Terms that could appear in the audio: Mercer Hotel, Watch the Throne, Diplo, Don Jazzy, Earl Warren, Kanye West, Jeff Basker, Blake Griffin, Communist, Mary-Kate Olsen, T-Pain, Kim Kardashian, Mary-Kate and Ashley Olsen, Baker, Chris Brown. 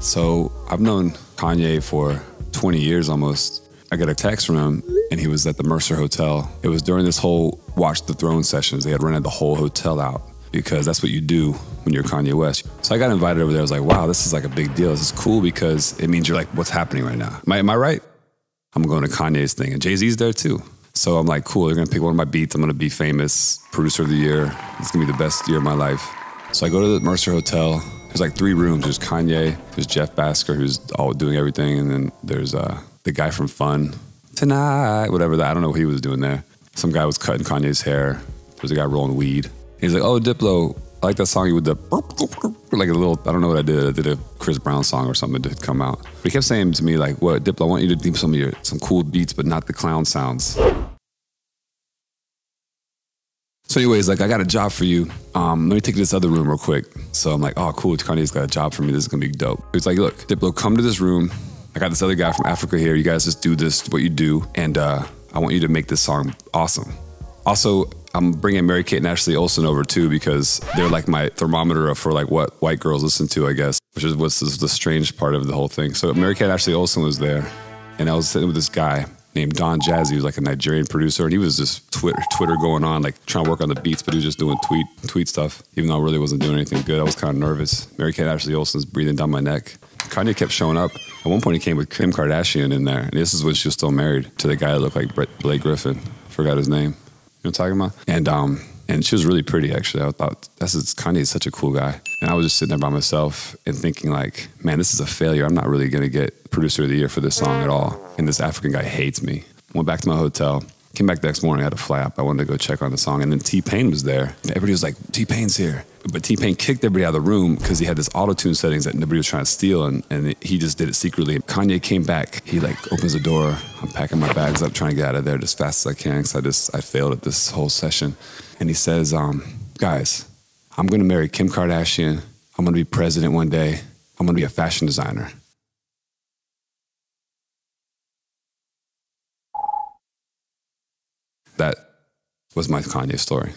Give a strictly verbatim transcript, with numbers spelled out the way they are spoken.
So I've known Kanye for twenty years almost. I got a text from him and he was at the Mercer Hotel. It was during this whole Watch the Throne sessions. They had rented the whole hotel out because that's what you do when you're Kanye West. So I got invited over there. I was like, wow, this is like a big deal. This is cool because it means you're like, what's happening right now? Am I, am I right? I'm going to Kanye's thing and Jay-Z's there too. So I'm like, cool, they're gonna pick one of my beats. I'm gonna be famous, producer of the year. It's gonna be the best year of my life. So I go to the Mercer Hotel. There's like three rooms. There's Kanye, there's Jeff Basker, who's all doing everything. And then there's uh, the guy from Fun, Tonight, whatever that, I don't know what he was doing there. Some guy was cutting Kanye's hair. There's a guy rolling weed. He's like, oh, Diplo, I like that song with the, like a little, I don't know what I did. I did a Chris Brown song or something that did come out. But he kept saying to me like, what, Diplo, I want you to do some of your, some cool beats, but not the clown sounds. So anyways, like, I got a job for you. Um, let me take you to this other room real quick. So I'm like, oh, cool, Kanye's got a job for me. This is gonna be dope. He's like, look, Diplo, come to this room. I got this other guy from Africa here. You guys just do this, what you do. And uh, I want you to make this song awesome. Also, I'm bringing Mary-Kate and Ashley Olsen over too, because they're like my thermometer for like what white girls listen to, I guess, which is what's the strange part of the whole thing. So Mary-Kate and Ashley Olsen was there. And I was sitting with this guy named Don Jazzy, who's like a Nigerian producer, and he was just Twitter, Twitter going on, like trying to work on the beats, but he was just doing tweet, tweet stuff. Even though I really wasn't doing anything good, I was kind of nervous. Mary-Kate and Ashley Olsen's breathing down my neck. Kanye kept showing up. At one point, he came with Kim Kardashian in there, and this is when she was still married to the guy that looked like Blake Griffin. Forgot his name. You know what I'm talking about? And um, and she was really pretty, actually. I thought, that's Kanye is such a cool guy. And I was just sitting there by myself and thinking like, man, this is a failure. I'm not really gonna get producer of the year for this song at all. And this African guy hates me. Went back to my hotel, came back the next morning, I had a fly up. I wanted to go check on the song. And then T-Pain was there. Everybody was like, T-Pain's here. But T-Pain kicked everybody out of the room because he had this auto-tune settings that nobody was trying to steal, and, and he just did it secretly. Kanye came back. He like opens the door. I'm packing my bags up, trying to get out of there as fast as I can because I just, I failed at this whole session. And he says, um, guys, I'm gonna marry Kim Kardashian. I'm gonna be president one day. I'm gonna be a fashion designer. That was my Kanye story.